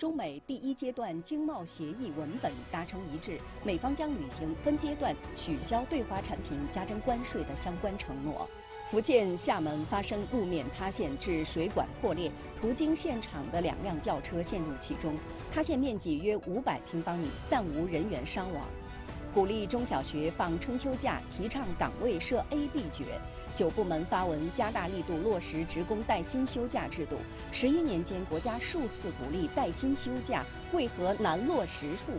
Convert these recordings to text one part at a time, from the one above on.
中美第一阶段经贸协议文本达成一致，美方将履行分阶段取消对华产品加征关税的相关承诺。 福建厦门发生路面塌陷致水管破裂，途经现场的2辆轿车陷入其中，塌陷面积约500平方米，暂无人员伤亡。鼓励中小学放春秋假，提倡岗位设 A、B 角。9部门发文加大力度落实职工带薪休假制度。11年间，国家数次鼓励带薪休假，为何难落实处？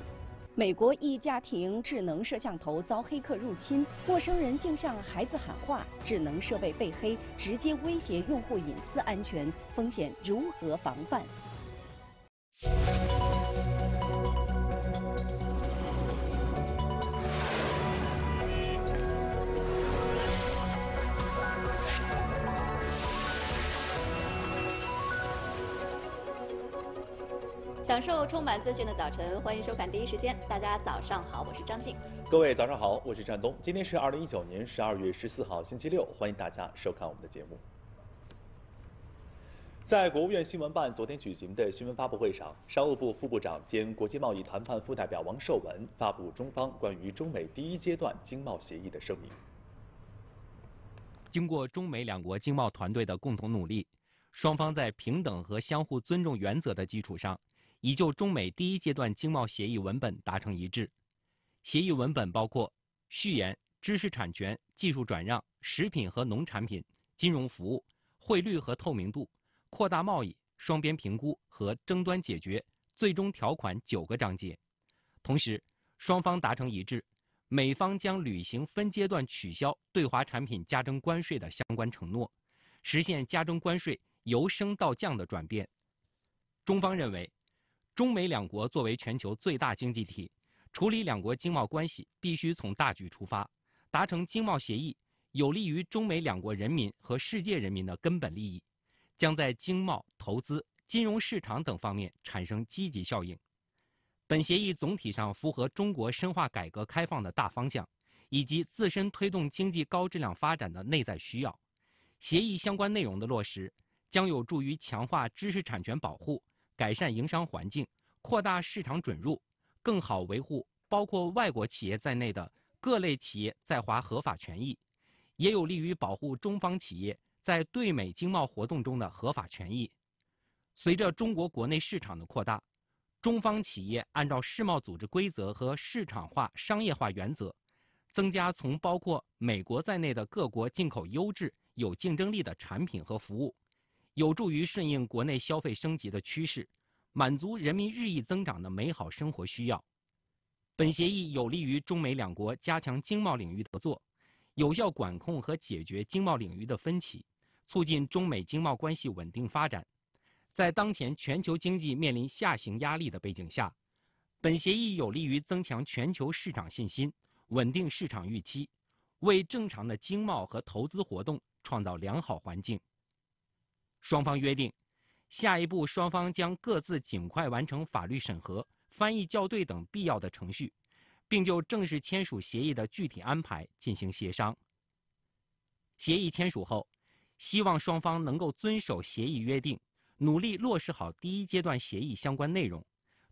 美国一家庭智能摄像头遭黑客入侵，陌生人竟向孩子喊话，智能设备被黑，直接威胁用户隐私安全，风险如何防范？享受充满资讯的早晨，欢迎收看第一时间。大家早上好，我是张静。各位早上好，我是战东。今天是2019年12月14号，星期六，欢迎大家收看我们的节目。在国务院新闻办昨天举行的新闻发布会上，商务部副部长兼国际贸易谈判副代表王受文发布中方关于中美第一阶段经贸协议的声明。经过中美两国经贸团队的共同努力，双方在平等和相互尊重原则的基础上， 已就中美第一阶段经贸协议文本达成一致。协议文本包括序言、知识产权、技术转让、食品和农产品、金融服务、汇率和透明度、扩大贸易、双边评估和争端解决最终条款9个章节。同时，双方达成一致，美方将履行分阶段取消对华产品加征关税的相关承诺，实现加征关税由升到降的转变。中方认为， 中美两国作为全球最大经济体，处理两国经贸关系必须从大局出发，达成经贸协议有利于中美两国人民和世界人民的根本利益，将在经贸、投资、金融市场等方面产生积极效应。本协议总体上符合中国深化改革开放的大方向，以及自身推动经济高质量发展的内在需要。协议相关内容的落实，将有助于强化知识产权保护， 改善营商环境，扩大市场准入，更好维护包括外国企业在内的各类企业在华合法权益，也有利于保护中方企业在对美经贸活动中的合法权益。随着中国国内市场的扩大，中方企业按照世贸组织规则和市场化、商业化原则，增加从包括美国在内的各国进口优质、有竞争力的产品和服务， 有助于顺应国内消费升级的趋势，满足人民日益增长的美好生活需要。本协议有利于中美两国加强经贸领域合作，有效管控和解决经贸领域的分歧，促进中美经贸关系稳定发展。在当前全球经济面临下行压力的背景下，本协议有利于增强全球市场信心，稳定市场预期，为正常的经贸和投资活动创造良好环境。 双方约定，下一步双方将各自尽快完成法律审核、翻译校对等必要的程序，并就正式签署协议的具体安排进行协商。协议签署后，希望双方能够遵守协议约定，努力落实好第一阶段协议相关内容，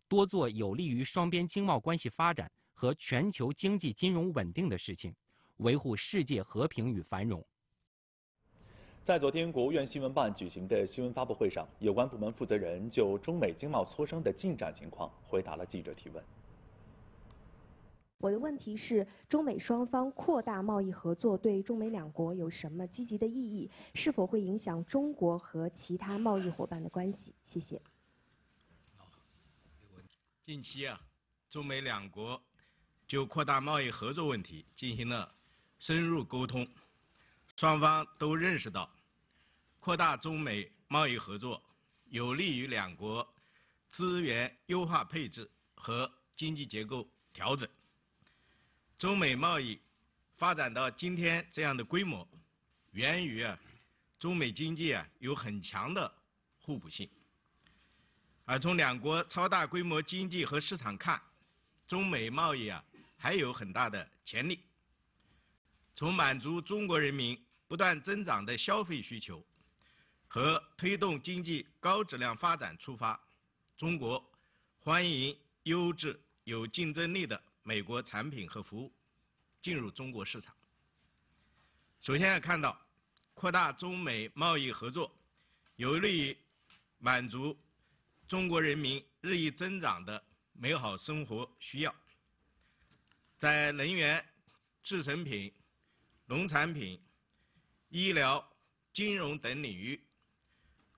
多做有利于双边经贸关系发展和全球经济金融稳定的事情，维护世界和平与繁荣。 在昨天国务院新闻办举行的新闻发布会上，有关部门负责人就中美经贸磋商的进展情况回答了记者提问。我的问题是：中美双方扩大贸易合作对中美两国有什么积极的意义？是否会影响中国和其他贸易伙伴的关系？谢谢。近期啊，中美两国就扩大贸易合作问题进行了深入沟通。 双方都认识到，扩大中美贸易合作有利于两国资源优化配置和经济结构调整。中美贸易发展到今天这样的规模，源于中美经济有很强的互补性。而从两国超大规模经济和市场看，中美贸易还有很大的潜力。从满足中国人民 不断增长的消费需求和推动经济高质量发展出发，中国欢迎优质、有竞争力的美国产品和服务进入中国市场。首先要看到，扩大中美贸易合作，有利于满足中国人民日益增长的美好生活需要。在能源、制成品、农产品、医疗、金融等领域，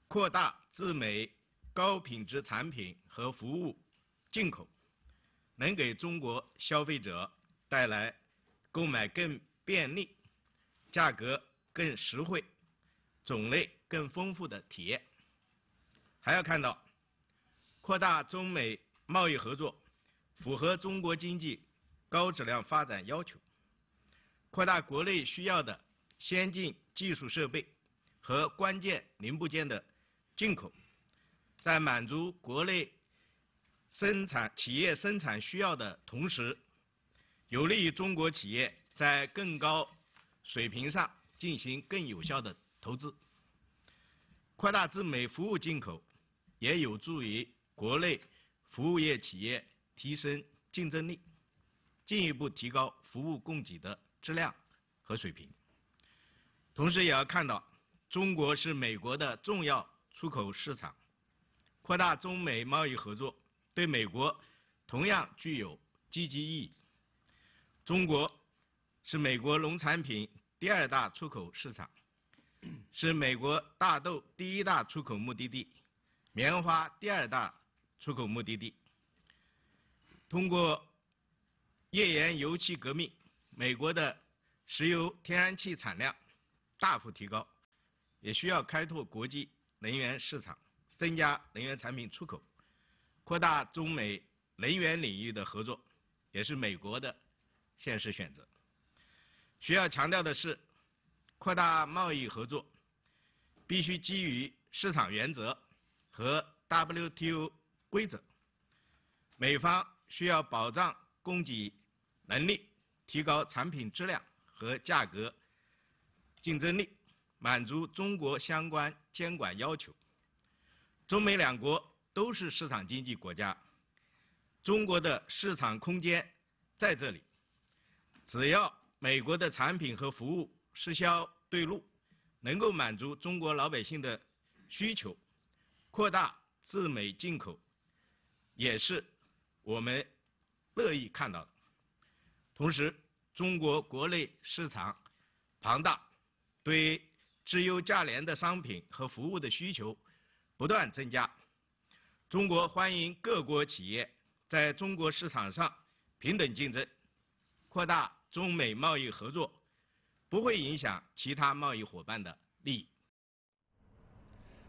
扩大自美高品质产品和服务进口，能给中国消费者带来购买更便利、价格更实惠、种类更丰富的体验。还要看到，扩大中美贸易合作，符合中国经济高质量发展要求，扩大国内需要的先进技术设备和关键零部件的进口，在满足国内企业生产需要的同时，有利于中国企业在更高水平上进行更有效的投资。扩大自美服务进口，也有助于国内服务业企业提升竞争力，进一步提高服务供给的质量和水平。同时也要看到，中国是美国的重要出口市场。扩大中美贸易合作对美国同样具有积极意义。中国是美国农产品第二大出口市场，是美国大豆第一大出口目的地，棉花第二大出口目的地。通过页岩油气革命，美国的石油天然气产量大幅提高，也需要开拓国际能源市场，增加能源产品出口。扩大中美能源领域的合作，也是美国的现实选择。需要强调的是，扩大贸易合作必须基于市场原则和 WTO 规则，美方需要保障供给能力，提高产品质量和价格竞争力，满足中国相关监管要求。中美两国都是市场经济国家，中国的市场空间在这里。只要美国的产品和服务适销对路，能够满足中国老百姓的需求，扩大自美进口也是我们乐意看到的。同时，中国国内市场庞大，对质优价廉的商品和服务的需求不断增加。中国欢迎各国企业在中国市场上平等竞争，扩大中美贸易合作不会影响其他贸易伙伴的利益。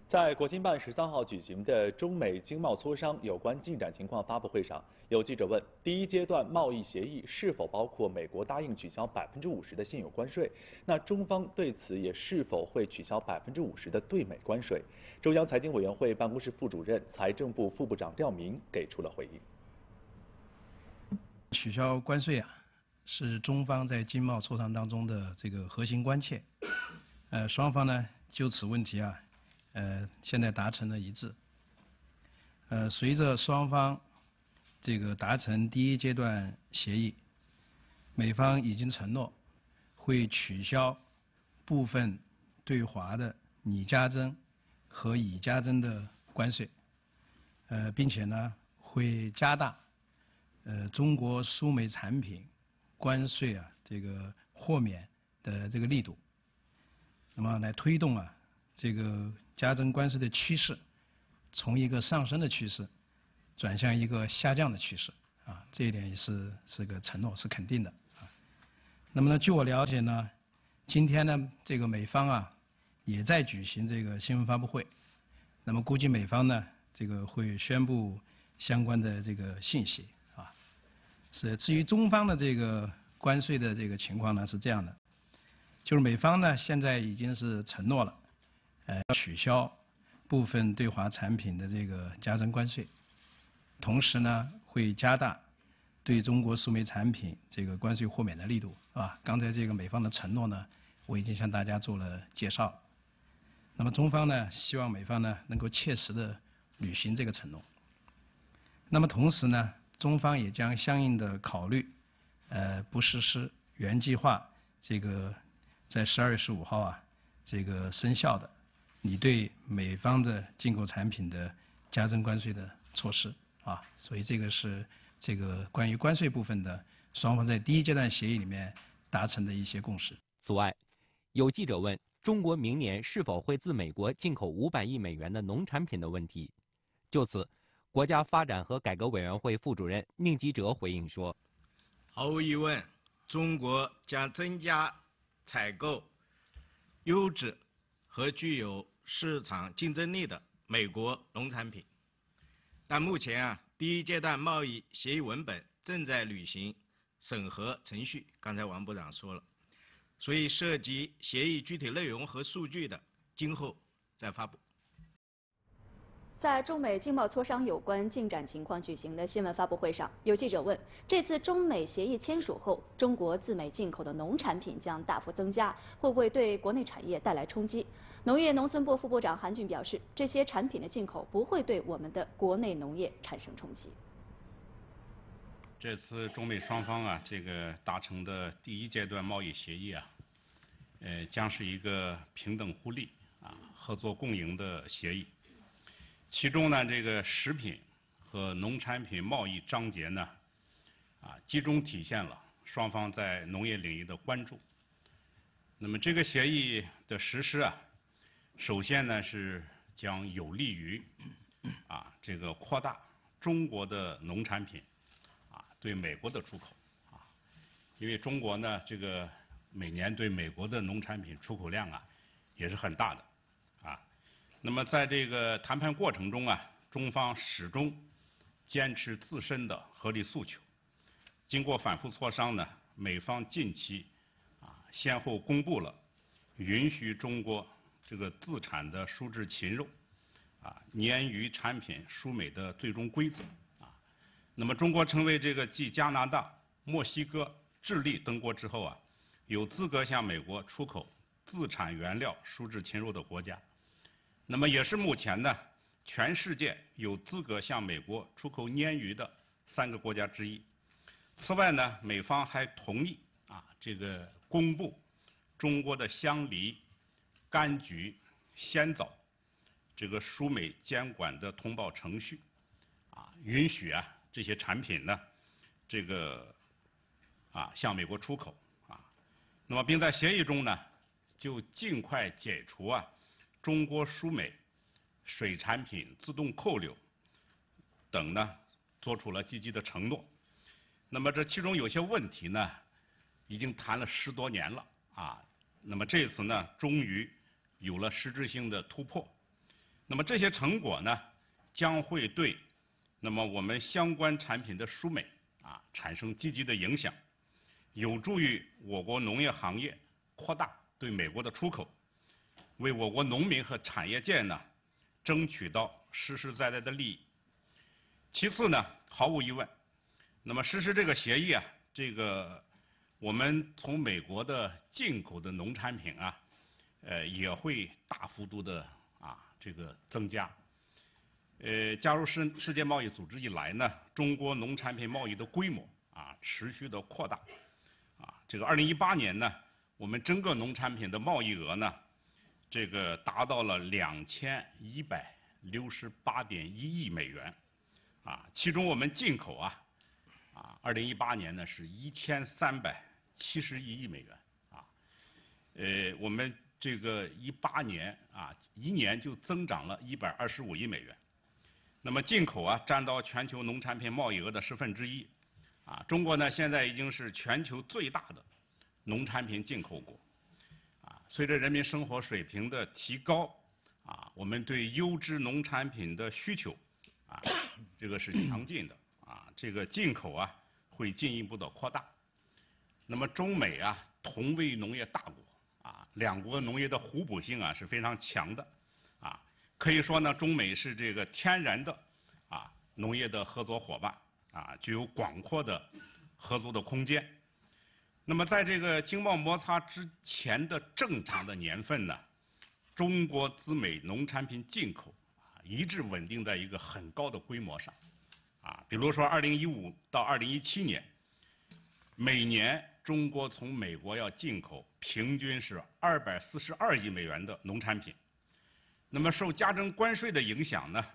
在国新办13号举行的中美经贸磋商有关进展情况发布会上，有记者问：第一阶段贸易协议是否包括美国答应取消50%的现有关税？那中方对此也是否会取消50%的对美关税？中央财经委员会办公室副主任、财政部副部长廖明给出了回应：取消关税啊，是中方在经贸磋商当中的这个核心关切。双方呢就此问题啊。现在达成了一致。随着双方这个达成第一阶段协议，美方已经承诺会取消部分对华的拟加征和已加征的关税，并且呢会加大中国输美产品关税啊这个豁免的这个力度，那么来推动啊这个加征关税的趋势从一个上升的趋势转向一个下降的趋势啊，这一点也是个承诺，是肯定的啊。那么呢，据我了解呢，今天呢这个美方啊也在举行这个新闻发布会，那么估计美方呢这个会宣布相关的这个信息啊。至于中方的这个关税的这个情况呢是这样的，就是美方呢现在已经是承诺了。取消部分对华产品的这个加征关税，同时呢会加大对中国输美产品这个关税豁免的力度，啊，刚才这个美方的承诺呢，我已经向大家做了介绍。那么中方呢，希望美方呢能够切实的履行这个承诺。那么同时呢，中方也将相应的考虑，不实施原计划这个在12月15号这个生效的你对美方的进口产品的加征关税的措施啊。所以这个是这个关于关税部分的双方在第一阶段协议里面达成的一些共识。此外，有记者问中国明年是否会自美国进口500亿美元的农产品的问题，就此，国家发展和改革委员会副主任宁吉喆回应说：“毫无疑问，中国将增加采购优质和具有市场竞争力的美国农产品，但目前第一阶段贸易协议文本正在履行审核程序。刚才王部长说了，所以涉及协议具体内容和数据的，今后再发布。”在中美经贸磋商有关进展情况举行的新闻发布会上，有记者问：这次中美协议签署后，中国自美进口的农产品将大幅增加，会不会对国内产业带来冲击？农业农村部副部长韩俊表示，这些产品的进口不会对我们的国内农业产生冲击。这次中美双方这个达成的第一阶段贸易协议将是一个平等互利合作共赢的协议。其中呢，这个食品和农产品贸易章节呢，集中体现了双方在农业领域的关注。那么这个协议的实施首先呢是将有利于这个扩大中国的农产品对美国的出口因为中国呢这个每年对美国的农产品出口量也是很大的。那么在这个谈判过程中中方始终坚持自身的合理诉求。经过反复磋商呢，美方近期先后公布了允许中国这个自产的蔬质禽肉、鲶鱼产品输美的最终规则。那么中国成为这个继加拿大、墨西哥、智利等国之后有资格向美国出口自产原料蔬质禽肉的国家。那么也是目前呢，全世界有资格向美国出口鲶鱼的3个国家之一。此外呢，美方还同意这个公布中国的香梨、柑橘、鲜枣这个输美监管的通报程序，允许这些产品呢，这个向美国出口那么并在协议中呢，就尽快解除中国输美水产品自动扣留等呢，做出了积极的承诺。那么这其中有些问题呢，已经谈了10多年了那么这次呢，终于有了实质性的突破。那么这些成果呢，将会对那么我们相关产品的输美产生积极的影响，有助于我国农业行业扩大对美国的出口。为我国农民和产业界呢，争取到实实在在的利益。其次呢，毫无疑问，那么实施这个协议这个我们从美国的进口的农产品也会大幅度的这个增加。加入世界贸易组织以来呢，中国农产品贸易的规模持续的扩大。这个2018年呢，我们整个农产品的贸易额呢，这个达到了2168.1亿美元，其中我们进口2018年呢是1371亿美元，我们这个18年1年就增长了125亿美元。那么进口占到全球农产品贸易额的1/10，中国呢现在已经是全球最大的农产品进口国。随着人民生活水平的提高，我们对优质农产品的需求，这个是强劲的，这个进口会进一步的扩大。那么中美同为农业大国，两国农业的互补性是非常强的，可以说呢，中美是这个天然的农业的合作伙伴，具有广阔的合作的空间。那么在这个经贸摩擦之前的正常的年份呢，中国自美农产品进口一直稳定在一个很高的规模上，啊，比如说2015到2017年，每年中国从美国要进口平均是242亿美元的农产品。那么受加征关税的影响呢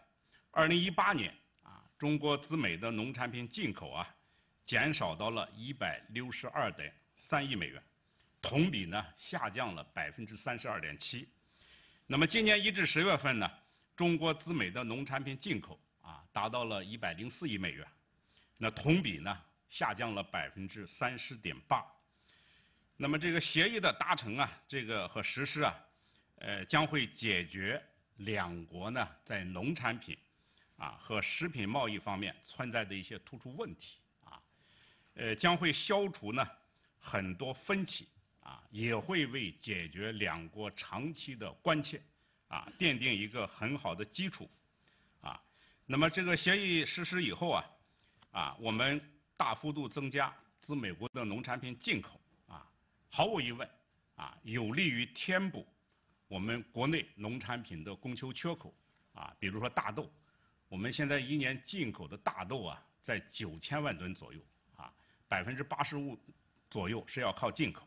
，2018年啊，中国自美的农产品进口啊，减少到了162.3亿美元，同比呢下降了32.7%。那么今年1至10月份呢，中国自美的农产品进口啊达到了104亿美元，那同比呢下降了30.8%。那么这个协议的达成啊，这个和实施啊，将会解决两国呢在农产品啊和食品贸易方面存在的一些突出问题啊，将会消除呢很多分歧。 啊，也会为解决两国长期的关切，啊，奠定一个很好的基础，啊，那么这个协议实施以后啊，啊，我们大幅度增加自美国的农产品进口，啊，毫无疑问，啊，有利于填补我们国内农产品的供求缺口，啊，比如说大豆，我们现在一年进口的大豆啊，在9000万吨左右，啊，85%左右是要靠进口。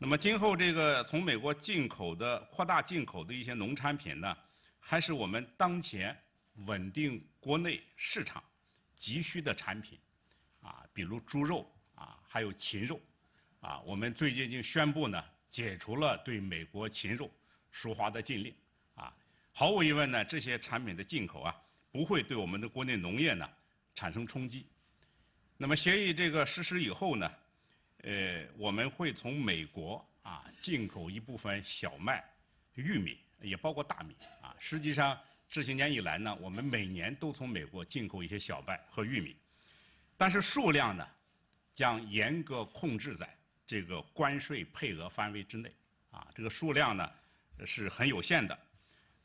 那么今后这个从美国进口的扩大进口的一些农产品呢，还是我们当前稳定国内市场急需的产品，啊，比如猪肉啊，还有禽肉，啊，我们最近就宣布呢解除了对美国禽肉输华的禁令，啊，毫无疑问呢，这些产品的进口啊不会对我们的国内农业呢产生冲击。那么协议这个实施以后呢？ 我们会从美国啊进口一部分小麦、玉米，也包括大米啊。实际上这些年以来呢，我们每年都从美国进口一些小麦和玉米，但是数量呢将严格控制在这个关税配额范围之内啊。这个数量呢是很有限的。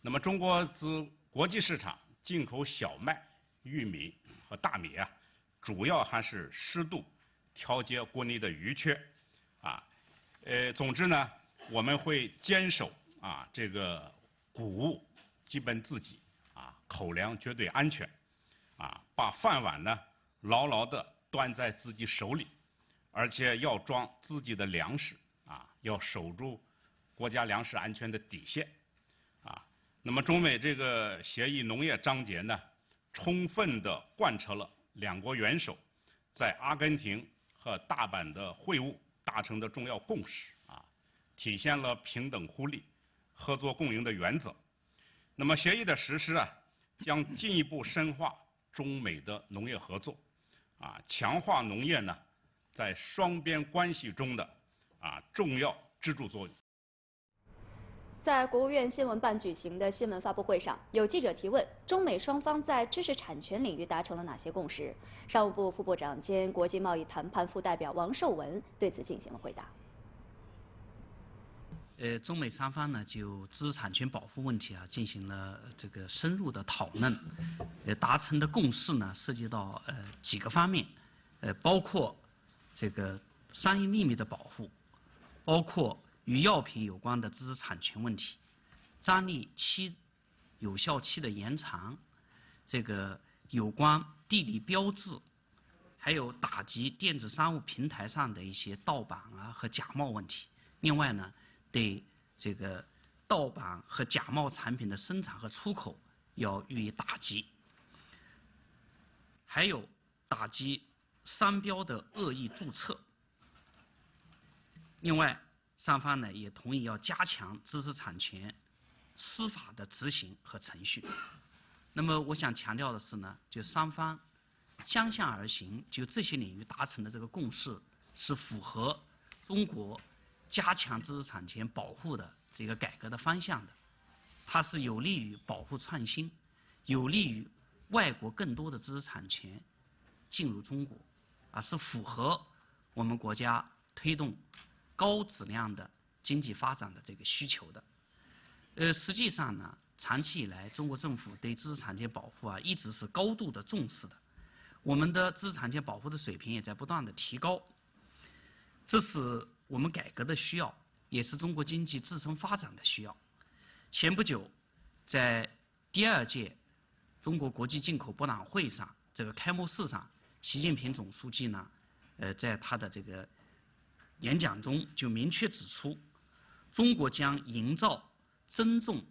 那么中国自国际市场进口小麦、玉米和大米啊，主要还是适度。 调节国内的余缺，啊，总之呢，我们会坚守啊这个谷物基本自给，啊口粮绝对安全，啊把饭碗呢牢牢地端在自己手里，而且要装自己的粮食，啊要守住国家粮食安全的底线，啊，那么中美这个协议农业章节呢，充分地贯彻了两国元首在阿根廷 和大阪的会晤达成的重要共识啊，体现了平等互利、合作共赢的原则。那么协议的实施啊，将进一步深化中美的农业合作，啊，强化农业呢在双边关系中的啊重要支柱作用。在国务院新闻办举行的新闻发布会上，有记者提问：中美双方在知识产权领域达成了哪些共识？商务部副部长兼国际贸易谈判副代表王受文对此进行了回答。中美双方呢就知识产权保护问题啊进行了这个深入的讨论，达成的共识呢涉及到几个方面，包括这个商业秘密的保护，包括 与药品有关的知识产权问题，专利期有效期的延长，这个有关地理标志，还有打击电子商务平台上的一些盗版啊和假冒问题。另外呢，对这个盗版和假冒产品的生产和出口要予以打击，还有打击商标的恶意注册。另外， 双方呢也同意要加强知识产权司法的执行和程序。那么我想强调的是呢，就双方相向而行，就这些领域达成的这个共识是符合中国加强知识产权保护的这个改革的方向的，它是有利于保护创新，有利于外国更多的知识产权进入中国，啊，是符合我们国家推动 高质量的经济发展的这个需求的，实际上呢，长期以来，中国政府对知识产权保护啊，一直是高度的重视的。我们的知识产权保护的水平也在不断的提高，这是我们改革的需要，也是中国经济自身发展的需要。前不久，在第2届中国国际进口博览会上这个开幕式上，习近平总书记呢，在他的这个演讲中就明确指出，中国将营造尊重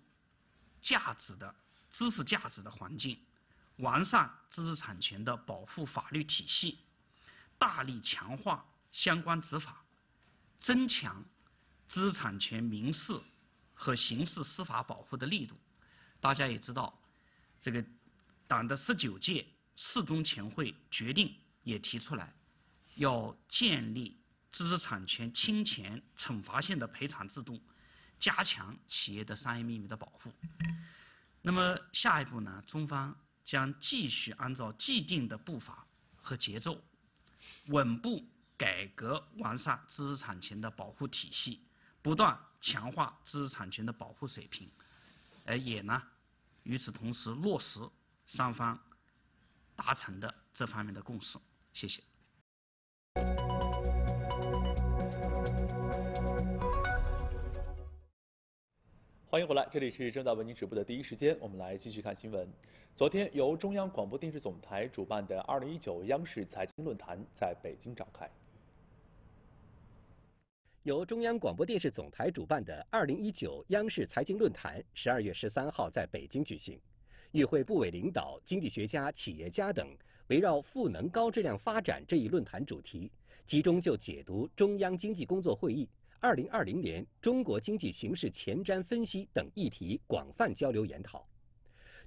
价值的知识价值的环境，完善知识产权的保护法律体系，大力强化相关执法，增强知识产权民事和刑事司法保护的力度。大家也知道，这个党的19届四中全会决定也提出来，要建立知识产权侵权惩罚性的赔偿制度，加强企业的商业秘密的保护。那么下一步呢，中方将继续按照既定的步伐和节奏，稳步改革完善知识产权的保护体系，不断强化知识产权的保护水平，而也呢，与此同时落实双方达成的这方面的共识。谢谢。欢迎回来，这里是正在为您直播的第一时间，我们来继续看新闻。昨天，由中央广播电视总台主办的2019央视财经论坛在北京召开。由中央广播电视总台主办的2019央视财经论坛12月13号在北京举行，与会部委领导、经济学家、企业家等围绕“赋能高质量发展”这一论坛主题，集中就解读中央经济工作会议、2020年中国经济形势前瞻分析等议题广泛交流研讨。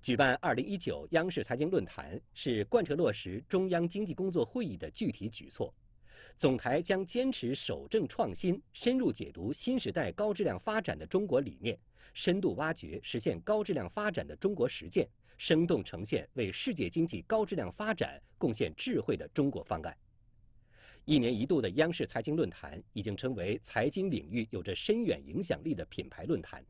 举办2019央视财经论坛是贯彻落实中央经济工作会议的具体举措。总台将坚持守正创新，深入解读新时代高质量发展的中国理念，深度挖掘实现高质量发展的中国实践，生动呈现为世界经济高质量发展贡献智慧的中国方案。1年一度的央视财经论坛已经成为财经领域有着深远影响力的品牌论坛。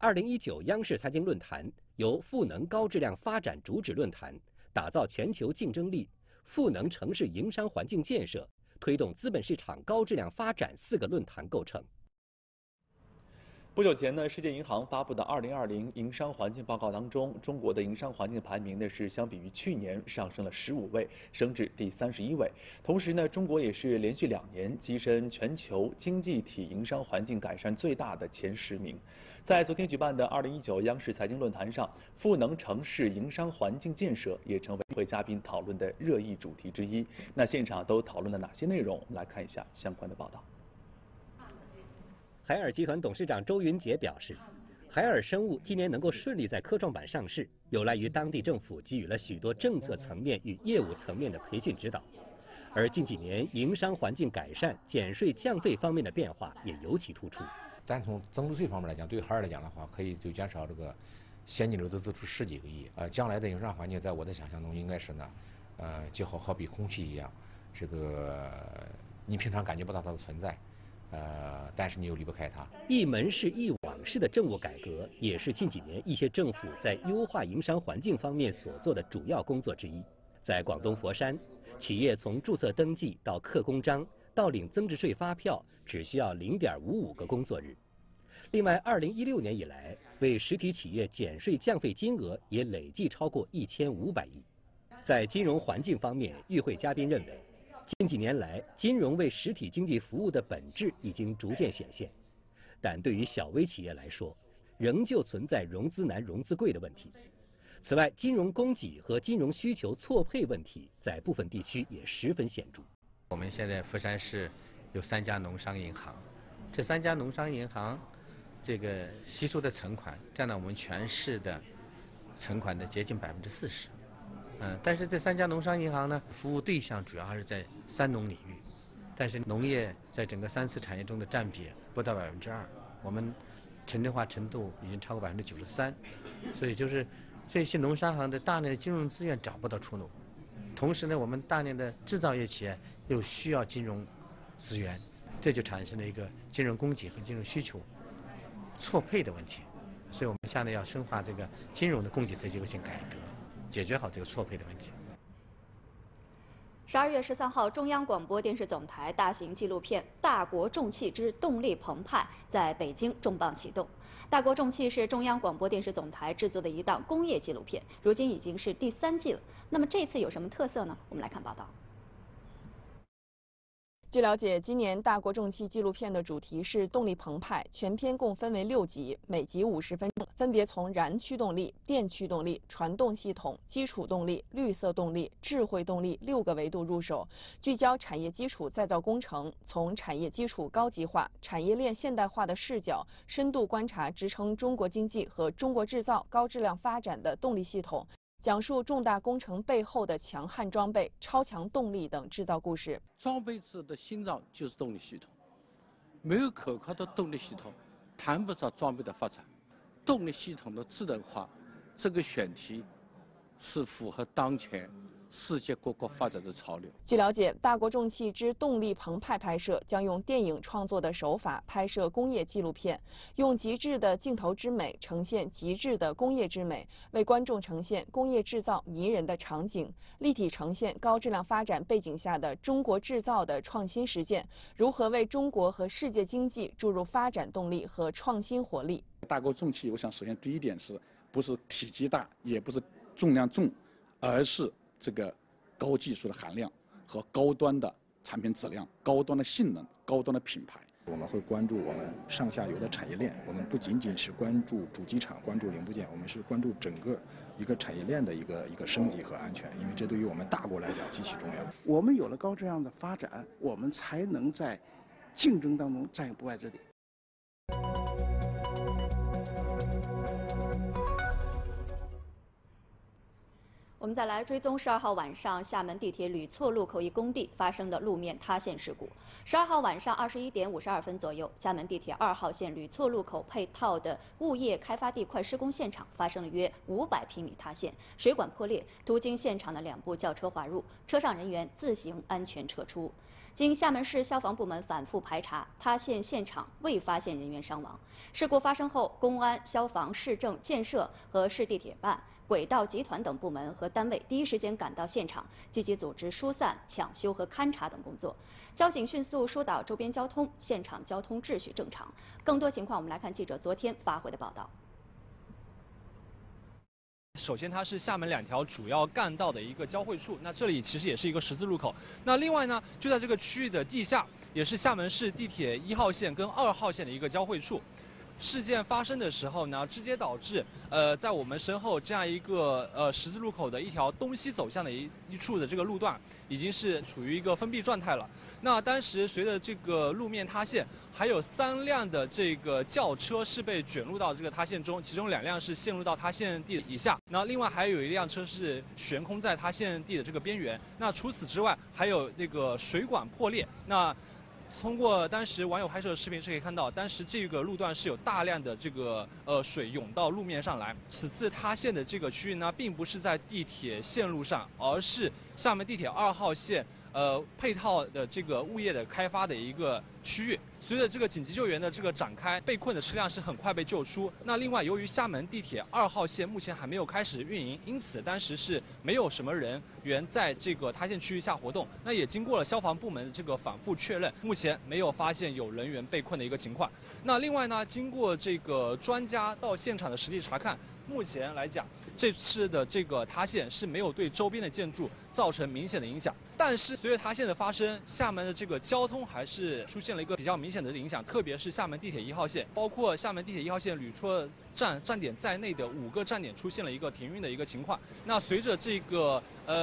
2019央视财经论坛由赋能高质量发展主旨论坛，打造全球竞争力，赋能城市营商环境建设，推动资本市场高质量发展4个论坛构成。不久前呢，世界银行发布的2020营商环境报告当中，中国的营商环境排名呢是相比于去年上升了15位，升至第31位。同时呢，中国也是连续2年跻身全球经济体营商环境改善最大的前10名。在昨天举办的2019央视财经论坛上，赋能城市营商环境建设也成为与会嘉宾讨论的热议主题之一。那现场都讨论了哪些内容？我们来看一下相关的报道。海尔集团董事长周云杰表示，海尔生物今年能够顺利在科创板上市，有赖于当地政府给予了许多政策层面与业务层面的培训指导。而近几年营商环境改善、减税降费方面的变化也尤其突出。单从增值税方面来讲，对海尔来讲的话，可以就减少这个现金流的支出10几个亿。将来的营商环境，在我的想象中应该是呢，就好比空气一样，这个你平常感觉不到它的存在。但是你又离不开它。一门市一网式的政务改革，也是近几年一些政府在优化营商环境方面所做的主要工作之一。在广东佛山，企业从注册登记到刻公章到领增值税发票，只需要0.55个工作日。另外，2016年以来，为实体企业减税降费金额也累计超过1500亿。在金融环境方面，与会嘉宾认为，近几年来，金融为实体经济服务的本质已经逐渐显现，但对于小微企业来说，仍旧存在融资难、融资贵的问题。此外，金融供给和金融需求错配问题在部分地区也十分显著。我们现在佛山市有3家农商银行，这3家农商银行这个吸收的存款占到我们全市的存款的接近40%。但是这3家农商银行呢，服务对象主要还是在三农领域，但是农业在整个3次产业中的占比不到2%，我们城镇化程度已经超过93%，所以就是这些农商行的大量的金融资源找不到出路，同时呢，我们大量的制造业企业又需要金融资源，这就产生了一个金融供给和金融需求错配的问题，所以我们下面要深化这个金融的供给侧结构性改革。解决好这个错配的问题。12月13号，中央广播电视总台大型纪录片《大国重器之动力澎湃》在北京重磅启动。《大国重器》是中央广播电视总台制作的一档工业纪录片，如今已经是第3季了。那么这次有什么特色呢？我们来看报道。 据了解，今年《大国重器》纪录片的主题是动力澎湃，全片共分为6集，每集50分钟，分别从燃驱动力、电驱动力、传动系统、基础动力、绿色动力、智慧动力6个维度入手，聚焦产业基础再造工程，从产业基础高级化、产业链现代化的视角，深度观察支撑中国经济和中国制造高质量发展的动力系统，讲述重大工程背后的强悍装备、超强动力等制造故事。装备制的心脏就是动力系统，没有可靠的动力系统，谈不上装备的发展。动力系统的智能化，这个选题是符合当前 世界各国发展的潮流。据了解，《大国重器之动力澎湃》拍摄将用电影创作的手法拍摄工业纪录片，用极致的镜头之美呈现极致的工业之美，为观众呈现工业制造迷人的场景，立体呈现高质量发展背景下的中国制造的创新实践，如何为中国和世界经济注入发展动力和创新活力。大国重器，我想首先第一点是不是体积大，也不是重量重，而是 这个高技术的含量和高端的产品质量、高端的性能、高端的品牌，我们会关注我们上下游的产业链。我们不仅仅是关注主机厂、关注零部件，我们是关注整个一个产业链的一个升级和安全，因为这对于我们大国来讲极其重要。我们有了高质量的发展，我们才能在竞争当中占有不败之地。 我们再来追踪12号晚上厦门地铁吕厝路口一工地发生的路面塌陷事故。12号晚上21点52分左右，厦门地铁2号线吕厝路口配套的物业开发地块施工现场发生了约500平米塌陷，水管破裂，途经现场的2部轿车滑入，车上人员自行安全撤出。经厦门市消防部门反复排查，塌陷现场未发现人员伤亡。事故发生后，公安、消防、市政建设和市地铁办、 轨道集团等部门和单位第一时间赶到现场，积极组织疏散、抢修和勘查等工作。交警迅速疏导周边交通，现场交通秩序正常。更多情况，我们来看记者昨天发回的报道。 首先，它是厦门2条主要干道的一个交汇处。那这里其实也是一个十字路口。那另外呢，就在这个区域的地下，也是厦门市地铁1号线跟2号线的一个交汇处。 事件发生的时候呢，直接导致在我们身后这样一个十字路口的一条东西走向的一处的这个路段，已经是处于一个封闭状态了。那当时随着这个路面塌陷，还有3辆的这个轿车是被卷入到这个塌陷中，其中2辆是陷入到塌陷地以下，那另外还有1辆车是悬空在塌陷地的这个边缘。那除此之外，还有那个水管破裂。那 通过当时网友拍摄的视频是可以看到，当时这个路段是有大量的这个水涌到路面上来。此次塌陷的这个区域呢，并不是在地铁线路上，而是厦门地铁2号线配套的这个物业的开发的一个区域。随着这个紧急救援的这个展开，被困的车辆是很快被救出。那另外，由于厦门地铁2号线目前还没有开始运营，因此当时是没有什么人员在这个塌陷区域下活动。那也经过了消防部门的这个反复确认，目前没有发现有人员被困的一个情况。那另外呢，经过这个专家到现场的实地查看，目前来讲，这次的这个塌陷是没有对周边的建筑造成明显的影响。但是随着塌陷的发生，厦门的这个交通还是出现了一个比较明显的影响，特别是厦门地铁1号线，包括厦门地铁1号线吕厝站点在内的5个站点出现了一个停运的一个情况。那随着这个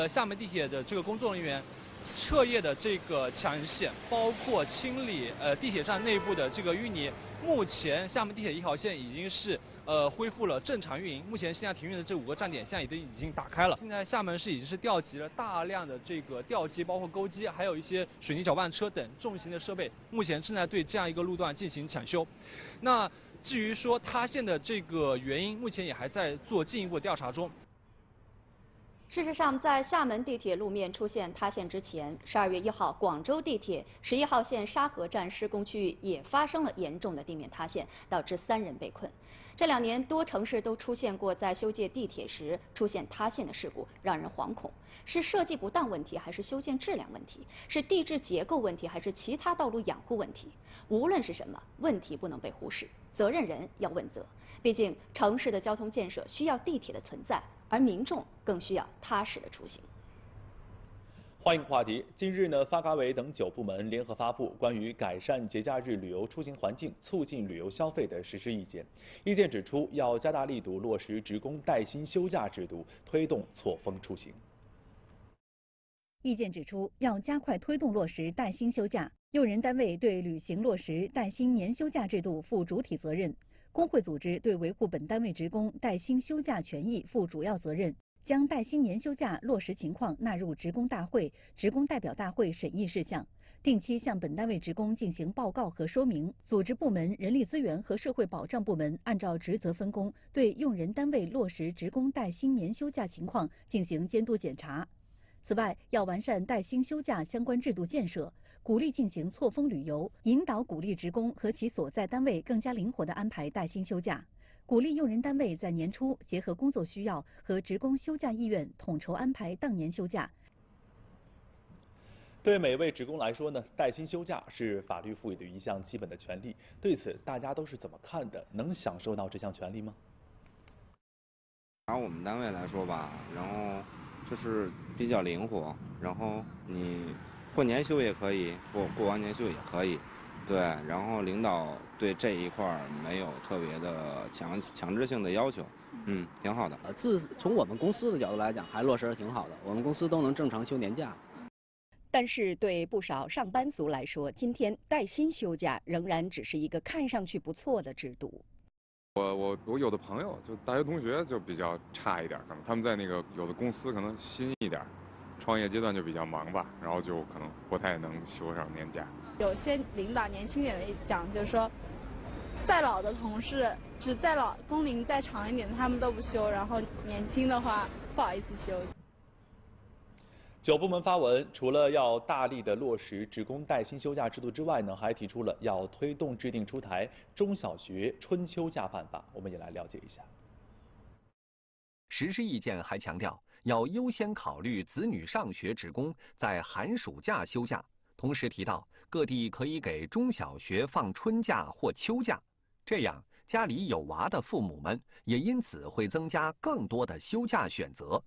厦门地铁的这个工作人员彻夜的这个抢险，包括清理地铁站内部的这个淤泥，目前厦门地铁1号线已经是 恢复了正常运营。目前现在停运的这5个站点，现在已经打开了。现在厦门市已经是调集了大量的这个吊机，包括钩机，还有一些水泥搅拌车等重型的设备，目前正在对这样一个路段进行抢修。那至于说塌陷的这个原因，目前也还在做进一步的调查中。事实上，在厦门地铁路面出现塌陷之前，12月1号，广州地铁11号线沙河站施工区域也发生了严重的地面塌陷，导致3人被困。这2年多城市都出现过在修建地铁时出现塌陷的事故，让人惶恐。是设计不当问题，还是修建质量问题？是地质结构问题，还是其他道路养护问题？无论是什么问题，不能被忽视，责任人要问责。毕竟，城市的交通建设需要地铁的存在。 而民众更需要踏实的出行。换一个话题，近日呢，发改委等9部门联合发布关于改善节假日旅游出行环境、促进旅游消费的实施意见。意见指出，要加大力度落实职工带薪休假制度，推动错峰出行。意见指出，要加快推动落实带薪休假，用人单位对履行落实带薪年休假制度负主体责任。 工会组织对维护本单位职工带薪休假权益负主要责任，将带薪年休假落实情况纳入职工大会、职工代表大会审议事项，定期向本单位职工进行报告和说明。组织部门、人力资源和社会保障部门按照职责分工，对用人单位落实职工带薪年休假情况进行监督检查。此外，要完善带薪休假相关制度建设。 鼓励进行错峰旅游，引导鼓励职工和其所在单位更加灵活地安排带薪休假，鼓励用人单位在年初结合工作需要和职工休假意愿，统筹安排当年休假。对每位职工来说呢，带薪休假是法律赋予的一项基本的权利。对此，大家都是怎么看的？能享受到这项权利吗？拿我们单位来说吧，然后就是比较灵活，然后你。 过年休也可以，过完年休也可以，对。然后领导对这一块儿没有特别的强制性的要求，嗯，挺好的。从我们公司的角度来讲，还落实的挺好的，我们公司都能正常休年假。但是对不少上班族来说，今天带薪休假仍然只是一个看上去不错的制度。我有的朋友就大学同学就比较差一点，可能他们在那个有的公司可能新一点。 创业阶段就比较忙吧，然后就可能不太能休上年假。有些领导年轻点的讲，就是说，再老的同事，就是再老工龄再长一点，他们都不休，然后年轻的话不好意思休。9部门发文，除了要大力的落实职工带薪休假制度之外呢，还提出了要推动制定出台中小学春秋假办法，我们也来了解一下。 实施意见还强调，要优先考虑子女上学职工在寒暑假休假，同时提到各地可以给中小学放春假或秋假，这样家里有娃的父母们也因此会增加更多的休假选择。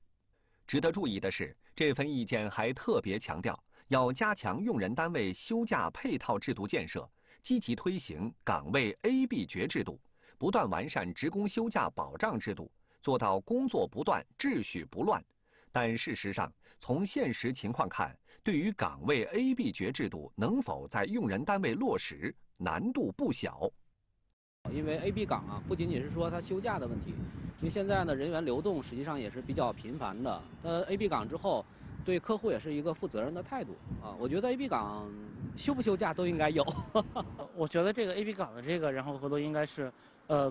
值得注意的是，这份意见还特别强调，要加强用人单位休假配套制度建设，积极推行岗位AB决制度，不断完善职工休假保障制度。 做到工作不断，秩序不乱，但事实上，从现实情况看，对于岗位AB决制度能否在用人单位落实，难度不小。因为AB岗啊，不仅仅是说它休假的问题，因为现在呢，人员流动实际上也是比较频繁的。AB岗之后，对客户也是一个负责任的态度啊。我觉得AB岗休不休假都应该有。我觉得这个AB岗的这个，然后合作应该是。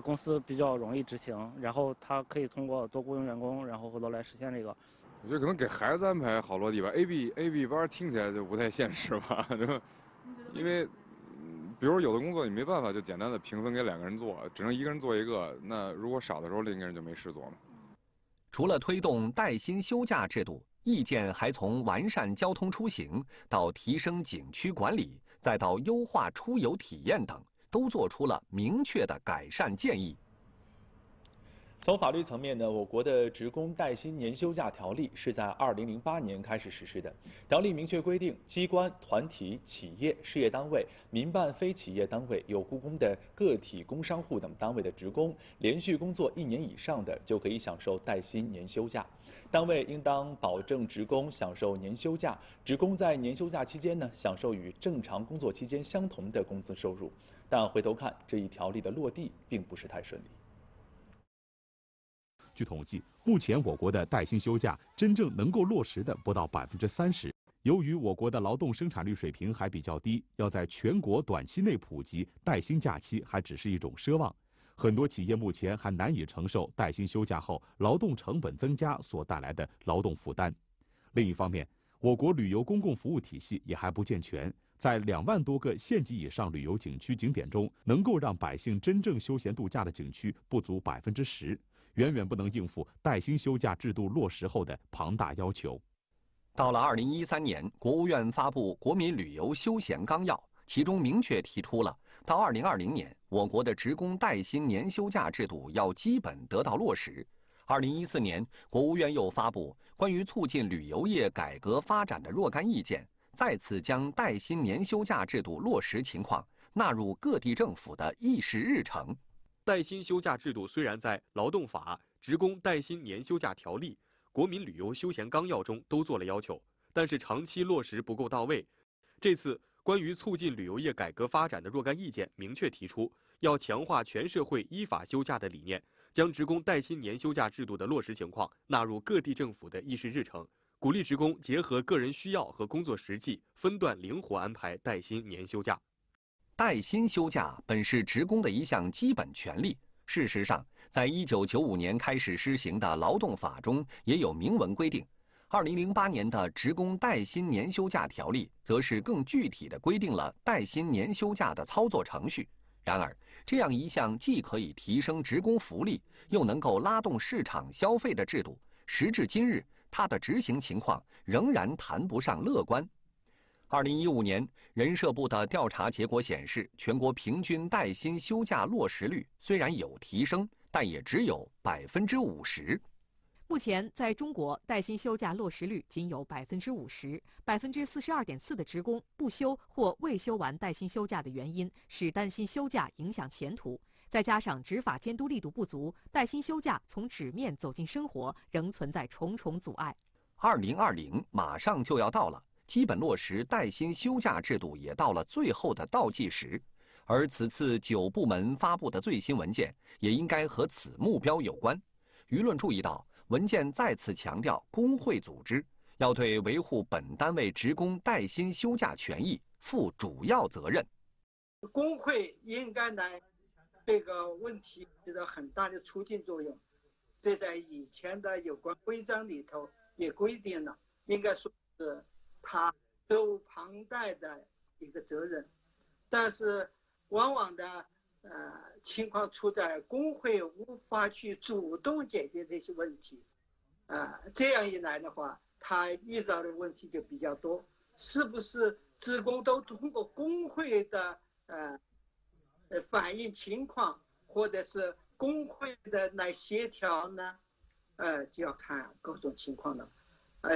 公司比较容易执行，然后他可以通过多雇佣员工，然后合作来实现这个。我觉得可能给孩子安排好落地吧 ，AB 班听起来就不太现实吧？因为，比如有的工作你没办法就简单的平分给2个人做，只能1个人做1个，那如果少的时候，另一个人就没事做了。除了推动带薪休假制度，意见还从完善交通出行到提升景区管理，再到优化出游体验等。 都做出了明确的改善建议。从法律层面呢，我国的《职工带薪年休假条例》是在2008年开始实施的。条例明确规定，机关、团体、企业、事业单位、民办非企业单位、有雇工的个体工商户等单位的职工，连续工作1年以上的，就可以享受带薪年休假。单位应当保证职工享受年休假，职工在年休假期间呢，享受与正常工作期间相同的工资收入。 但回头看，这一条例的落地并不是太顺利。据统计，目前我国的带薪休假真正能够落实的不到30%。由于我国的劳动生产率水平还比较低，要在全国短期内普及带薪假期还只是一种奢望。很多企业目前还难以承受带薪休假后劳动成本增加所带来的劳动负担。另一方面，我国旅游公共服务体系也还不健全，在2万多个县级以上旅游景区景点中，能够让百姓真正休闲度假的景区不足10%，远远不能应付带薪休假制度落实后的庞大要求。到了2013年，国务院发布《国民旅游休闲纲要》，其中明确提出了，到2020年，我国的职工带薪年休假制度要基本得到落实。2014年，国务院又发布《关于促进旅游业改革发展的若干意见》，再次将带薪年休假制度落实情况纳入各地政府的议事日程。带薪休假制度虽然在《劳动法》《职工带薪年休假条例》《国民旅游休闲纲要》中都做了要求，但是长期落实不够到位。这次关于促进旅游业改革发展的若干意见明确提出，要强化全社会依法休假的理念，将职工带薪年休假制度的落实情况纳入各地政府的议事日程，鼓励职工结合个人需要和工作实际，分段灵活安排带薪年休假。带薪休假本是职工的一项基本权利。事实上，在1995年开始施行的《劳动法》中也有明文规定。2008年的《职工带薪年休假条例》则是更具体地规定了带薪年休假的操作程序。然而，这样一项既可以提升职工福利，又能够拉动市场消费的制度，时至今日，它的执行情况仍然谈不上乐观。2015年，人社部的调查结果显示，全国平均带薪休假落实率虽然有提升，但也只有50%。目前，在中国，带薪休假落实率仅有50%，42.4%的职工不休或未休完带薪休假的原因是担心休假影响前途，再加上执法监督力度不足，带薪休假从纸面走进生活，仍存在重重阻碍。2020马上就要到了，基本落实带薪休假制度也到了最后的倒计时，而此次9部门发布的最新文件也应该和此目标有关。舆论注意到，文件再次强调，工会组织要对维护本单位职工带薪休假权益负主要责任。工会应该来这个问题起到很大的促进作用，这在以前的有关规章里头也规定了，应该说是他责无旁贷的一个责任。但是往往的情况出在工会无法去主动解决这些问题，这样一来的话，他遇到的问题就比较多。是不是职工都通过工会的反映情况，或者是工会的来协调呢？就要看各种情况了。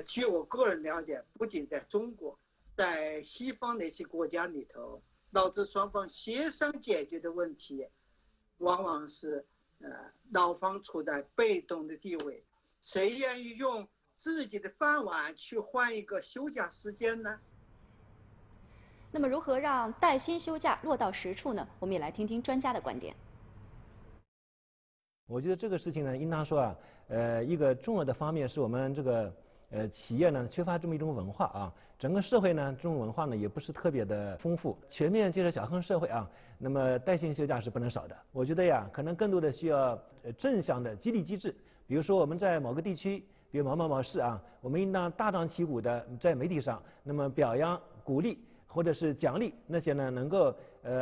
据我个人了解，不仅在中国，在西方那些国家里头，劳资双方协商解决的问题，往往是劳方处在被动的地位，谁愿意用自己的饭碗去换一个休假时间呢？那么如何让带薪休假落到实处呢？我们也来听听专家的观点。我觉得这个事情呢，应当说一个重要的方面是我们这个企业呢缺乏这么一种文化啊，整个社会呢这种文化呢也不是特别的丰富。全面建设小康社会啊，那么带薪休假是不能少的。我觉得呀，可能更多的需要正向的激励机制，比如说我们在某个地区，比如某市啊，我们应当大张旗鼓的在媒体上那么表扬、鼓励或者是奖励那些呢能够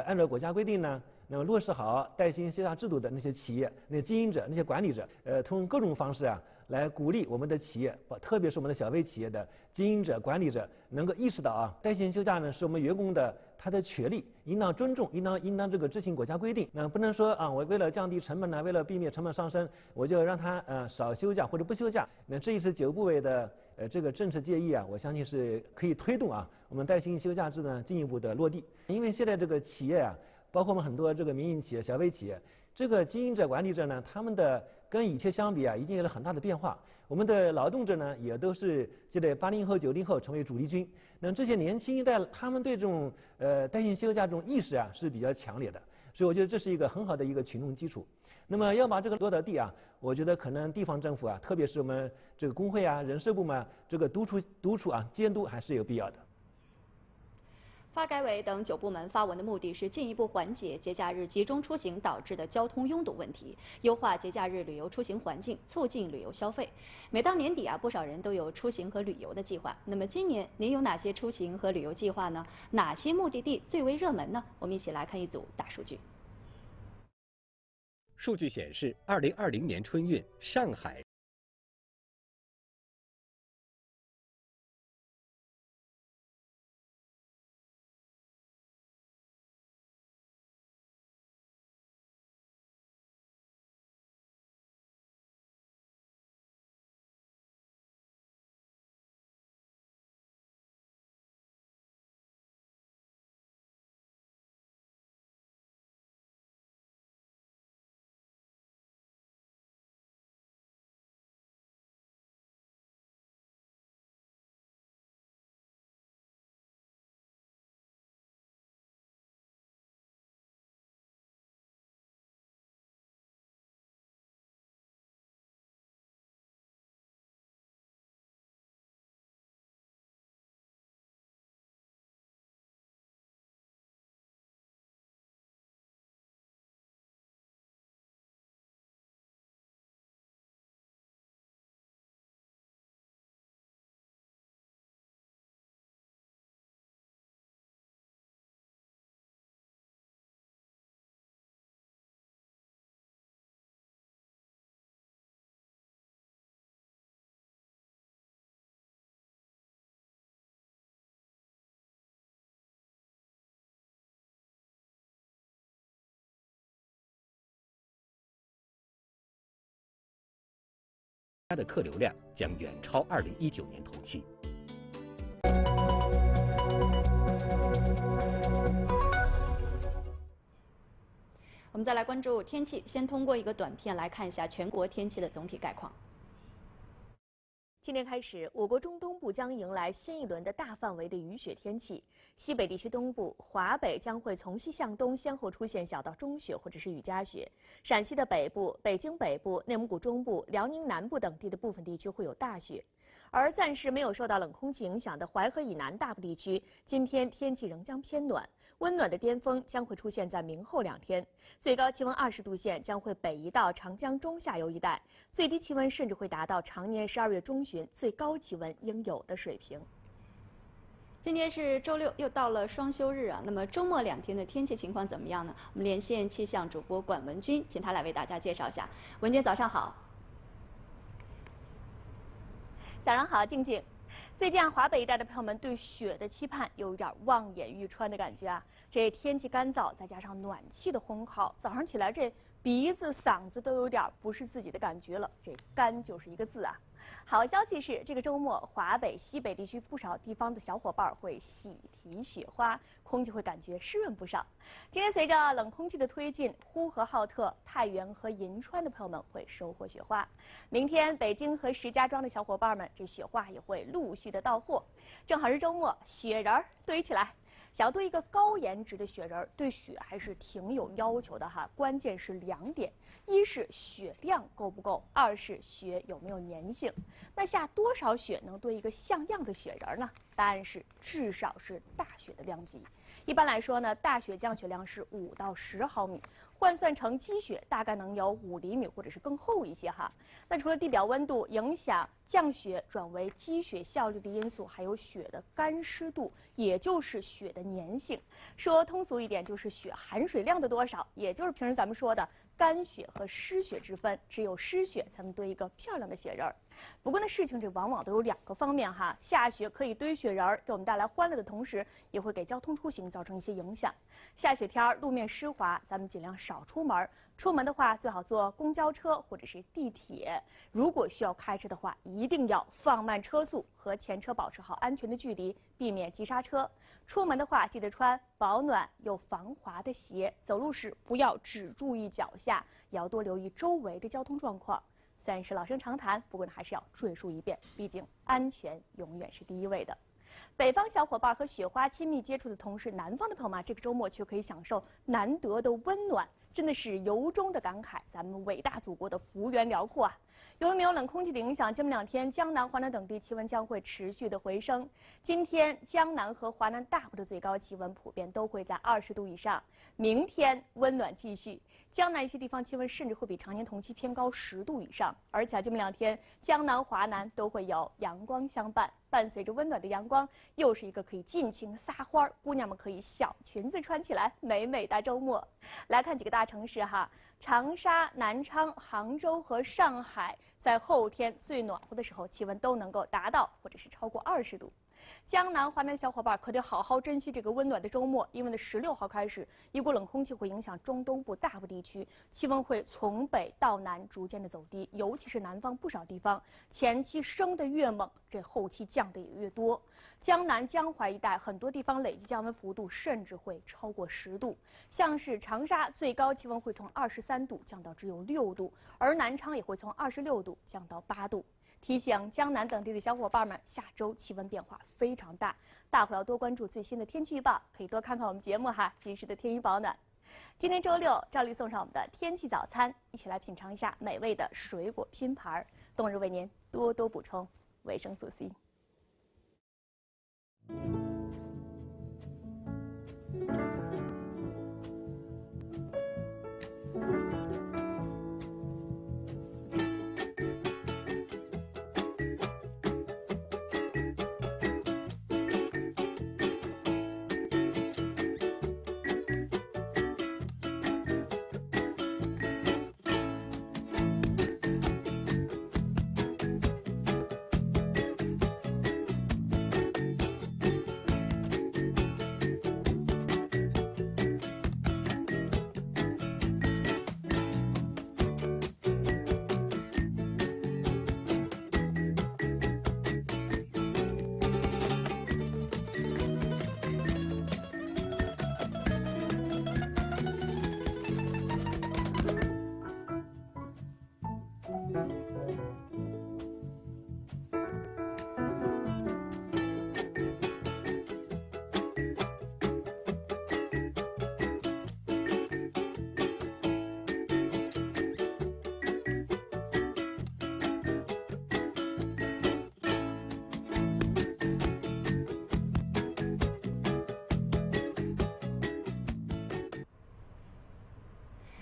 按照国家规定呢，那么落实好带薪休假制度的那些企业、那些经营者、那些管理者，通过各种方式啊，来鼓励我们的企业，特别是我们的小微企业的经营者、管理者，能够意识到啊，带薪休假呢是我们员工的他的权利，应当尊重，应当这个执行国家规定。那不能说啊，我为了降低成本呢，为了避免成本上升，我就让他少休假或者不休假。那这一次9部委的这个政策建议啊，我相信是可以推动啊我们带薪休假制呢进一步的落地，因为现在这个企业啊，包括我们很多这个民营企业、小微企业，这个经营者、管理者呢，他们的跟以前相比啊，已经有了很大的变化。我们的劳动者呢，也都是现在80后、90后成为主力军。那这些年轻一代，他们对这种带薪休假这种意识啊是比较强烈的，所以我觉得这是一个很好的一个群众基础。那么要把这个落到地啊，我觉得可能地方政府啊，特别是我们这个工会啊、人社部门这个督促啊、监督还是有必要的。发改委等9部门发文的目的是进一步缓解节假日集中出行导致的交通拥堵问题，优化节假日旅游出行环境，促进旅游消费。每到年底啊，不少人都有出行和旅游的计划。那么今年您有哪些出行和旅游计划呢？哪些目的地最为热门呢？我们一起来看一组大数据。数据显示，2020年春运，上海。 它的客流量将远超2019年同期。我们再来关注天气，先通过一个短片来看一下全国天气的总体概况。 今天开始，我国中东部将迎来新一轮的大范围的雨雪天气。西北地区东部、华北将会从西向东先后出现小到中雪或者是雨夹雪；陕西的北部、北京北部、内蒙古中部、辽宁南部等地的部分地区会有大雪。而暂时没有受到冷空气影响的淮河以南大部地区，今天天气仍将偏暖，温暖的巅峰将会出现在明后2天。最高气温20度线将会北移到长江中下游一带，最低气温甚至会达到常年12月中旬。 最高气温应有的水平。今天是周六，又到了双休日啊。那么周末2天的天气情况怎么样呢？我们连线气象主播管文军，请他来为大家介绍一下。文军，早上好。早上好，静静。 最近啊，华北一带的朋友们对雪的期盼有一点望眼欲穿的感觉啊！这天气干燥，再加上暖气的烘烤，早上起来这鼻子、嗓子都有点不是自己的感觉了。这干就是一个字啊！好消息是，这个周末华北、西北地区不少地方的小伙伴会喜提雪花，空气会感觉湿润不少。今天随着冷空气的推进，呼和浩特、太原和银川的朋友们会收获雪花。明天，北京和石家庄的小伙伴们，这雪花也会陆续 的到货，正好是周末，雪人堆起来。想要堆一个高颜值的雪人，对雪还是挺有要求的哈。关键是2点：一是雪量够不够，二是雪有没有粘性。那下多少雪能堆一个像样的雪人呢？答案是至少是大雪的量级。一般来说呢，大雪降雪量是5到10毫米。 换算成积雪，大概能有5厘米或者是更厚一些哈。那除了地表温度影响降雪转为积雪效率的因素，还有雪的干湿度，也就是雪的粘性。说通俗一点，就是雪含水量的多少，也就是平时咱们说的干雪和湿雪之分。只有湿雪才能堆一个漂亮的雪人儿。不过呢，事情这往往都有2个方面哈。下雪可以堆雪人儿，给我们带来欢乐的同时，也会给交通出行造成一些影响。下雪天路面湿滑，咱们尽量少出门，出门的话最好坐公交车或者是地铁。如果需要开车的话，一定要放慢车速，和前车保持好安全的距离，避免急刹车。出门的话，记得穿保暖又防滑的鞋。走路时不要只注意脚下，也要多留意周围的交通状况。虽然是老生常谈，不过呢还是要赘述一遍，毕竟安全永远是第一位的。 北方小伙伴和雪花亲密接触的同时，南方的朋友们这个周末却可以享受难得的温暖。真的是由衷的感慨咱们伟大祖国的幅员辽阔啊！由于没有冷空气的影响，这两天江南、华南等地气温将会持续的回升。今天江南和华南大部的最高气温普遍都会在20度以上。明天温暖继续，江南一些地方气温甚至会比常年同期偏高10度以上。而且这两天江南、华南都会有阳光相伴。 伴随着温暖的阳光，又是一个可以尽情撒欢，姑娘们可以小裙子穿起来，美美大周末。来看几个大城市哈，长沙、南昌、杭州和上海在后天最暖和的时候，气温都能够达到或者是超过20度。 江南、华南小伙伴可得好好珍惜这个温暖的周末，因为呢，16号开始，一股冷空气会影响中东部大部地区，气温会从北到南逐渐的走低，尤其是南方不少地方，前期升得越猛，这后期降得也越多。江南、江淮一带很多地方累计降温幅度甚至会超过10度，像是长沙最高气温会从23度降到只有6度，而南昌也会从26度降到8度。 提醒江南等地的小伙伴们，下周气温变化非常大，大伙要多关注最新的天气预报，可以多看看我们节目哈，及时的添衣保暖。今天周6，照例送上我们的天气早餐，一起来品尝一下美味的水果拼盘，冬日为您多多补充维生素 C。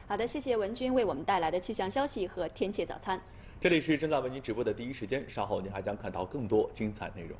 好的，谢谢文君为我们带来的气象消息和天气早餐。这里是正在为您直播的第一时间，稍后您还将看到更多精彩内容。